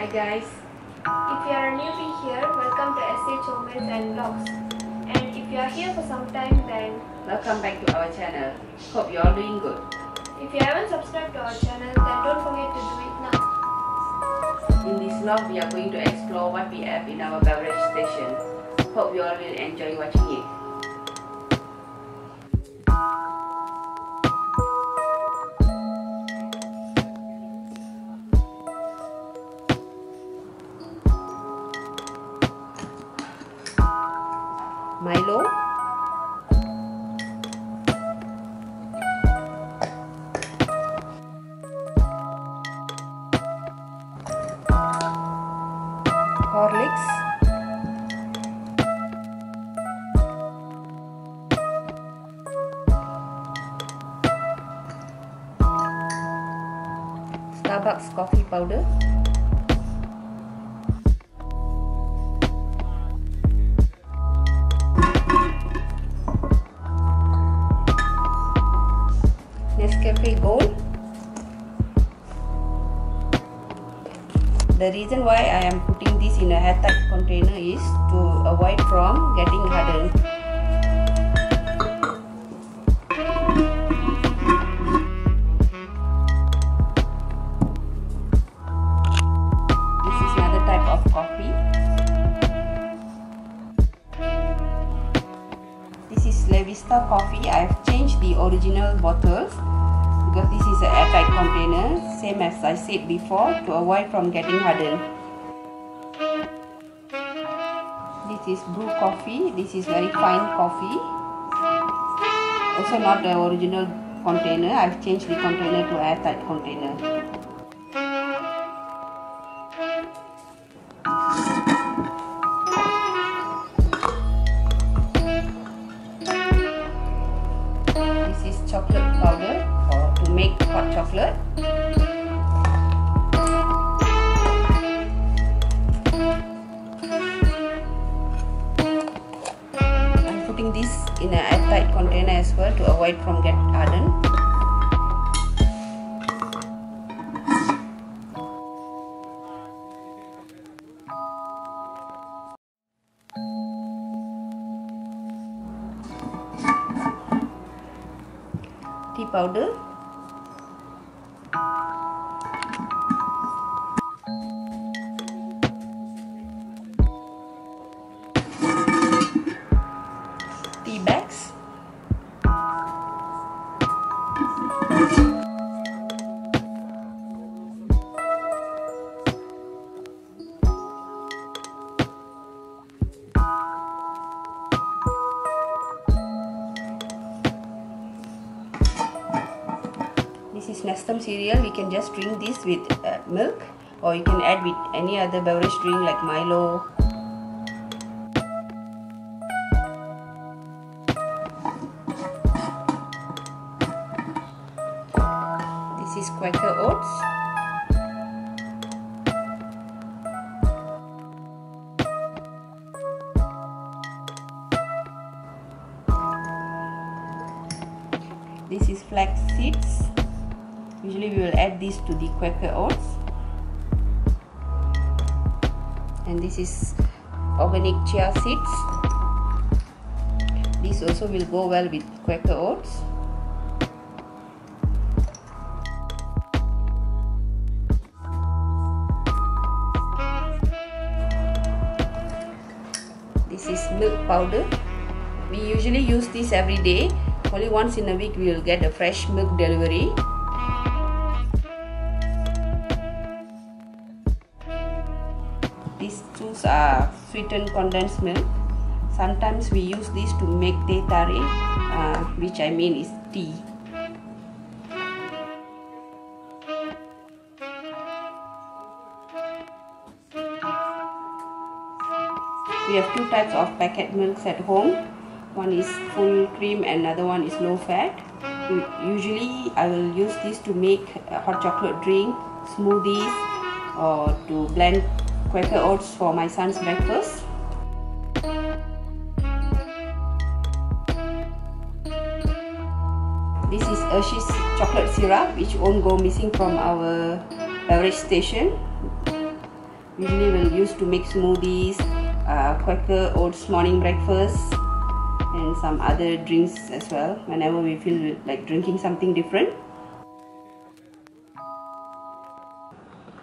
Hi guys, if you are a newbie here, welcome to SH Homemates and Vlogs. And if you are here for some time, then welcome back to our channel. Hope you are doing good. If you haven't subscribed to our channel, then don't forget to do it now. In this vlog, we are going to explore what we have in our beverage station. Hope you all will enjoy watching it. Milo, Horlicks, Starbucks coffee powder, Cafe Gold. The reason why I am putting this in a airtight container is to avoid from getting hardened. This is another type of coffee. This is Le Vista coffee. I have changed the original bottles, because this is an airtight container, same as I said before, to avoid from getting hardened. This is brew coffee. This is very fine coffee, also not the original container. I've changed the container to airtight container. This is chocolate powder to make hot chocolate. I'm putting this in an airtight container as well to avoid from getting hardened. Tea powder, tea bags, Nestum cereal. We can just drink this with milk, or you can add with any other beverage drink like Milo. This is Quaker Oats. This is flax seeds. Usually we will add this to the Quaker Oats. And this is organic chia seeds. This also will go well with Quaker Oats. This is milk powder. We usually use this every day. Only once in a week we will get a fresh milk delivery. These two are sweetened condensed milk. Sometimes we use this to make tetare, which I mean is tea. We have two types of packet milks at home. One is full cream and another one is low fat. Usually I will use this to make hot chocolate drink, smoothies, or to blend Quaker Oats for my son's breakfast. This is Hershey's chocolate syrup, which won't go missing from our beverage station. usually we'll use to make smoothies, Quaker Oats morning breakfast, and some other drinks as well whenever we feel like drinking something different.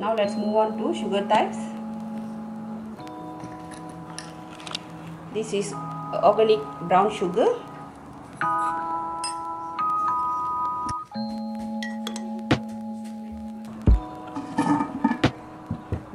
Now let's move on to sugar types. This is organic brown sugar.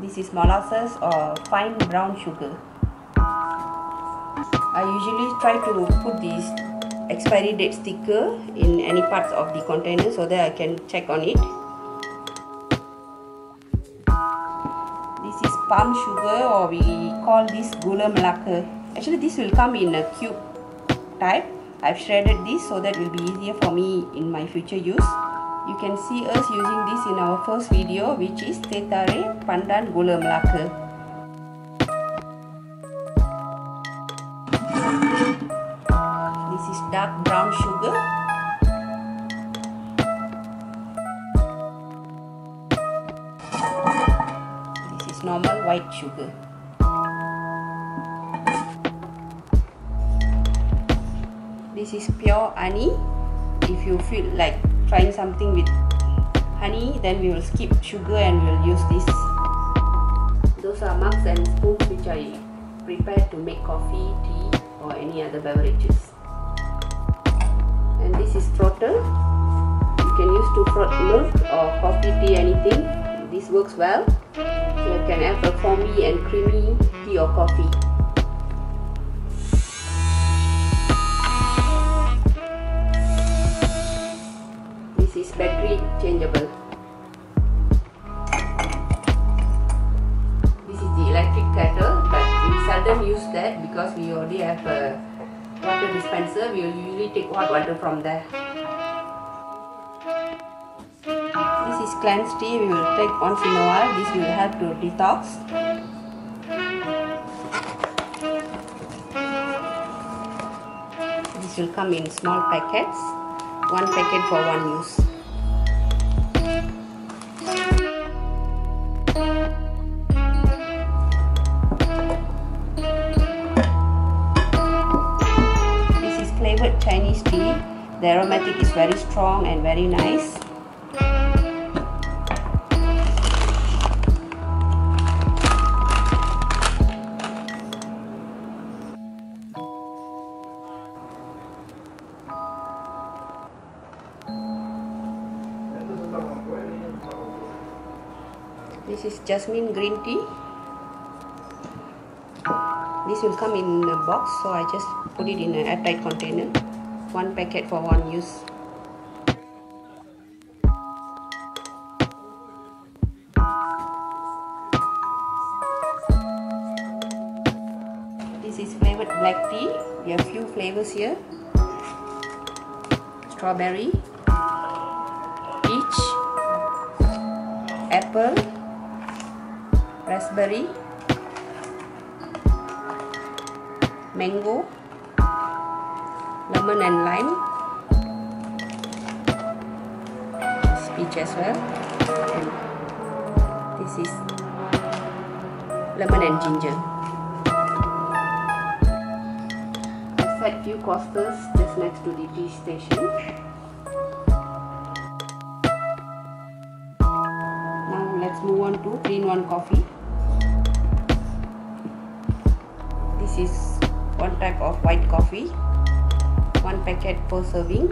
This is molasses or fine brown sugar. I usually try to put this expiry date sticker in any parts of the container so that I can check on it. This is palm sugar, or we call this Gula Melaka. Actually this will come in a cube type. I've shredded this so that it will be easier for me in my future use. You can see us using this in our first video, which is Tetare Pandan Gula Melaka. This is dark brown sugar. This is normal white sugar. This is pure honey. If you feel like trying something with honey, then we will skip sugar and we will use this. Those are mugs and spoons which I prepared to make coffee, tea, or any other beverages. And this is frottle. You can use to froth milk or coffee, tea, anything. This works well. So you can have a foamy and creamy tea or coffee. This is battery changeable. This is the electric kettle, but we seldom use that because we already have a water dispenser. We will usually take hot water from there. This is cleanse tea. We will take once in a while. This will help to detox. This will come in small packets. One packet for one use. This is flavored Chinese tea. The aromatic is very strong and very nice. This is jasmine green tea. This will come in a box, so I just put it in an airtight container. One packet for one use. This is flavored black tea. We have few flavors here. Strawberry, peach, apple, raspberry, mango, lemon and lime, peach as well, and this is lemon and ginger. I set few coasters just next to the tea station. Now let's move on to 3-in-1 coffee. This is one type of white coffee, one packet per serving.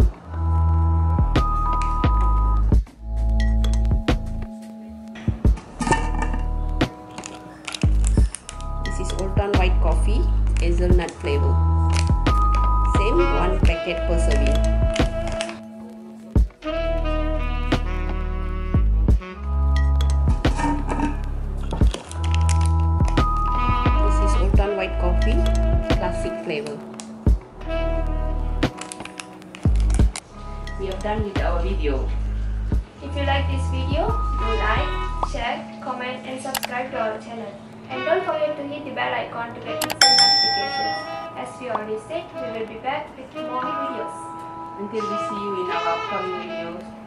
This is Oldtown white coffee, hazelnut flavor. Same, one packet per serving. Flavor. We have done with our video. If you like this video, do like, share, comment and subscribe to our channel. And don't forget to hit the bell icon to get instant notifications. As we already said, we will be back with more videos. Until we see you in our upcoming videos.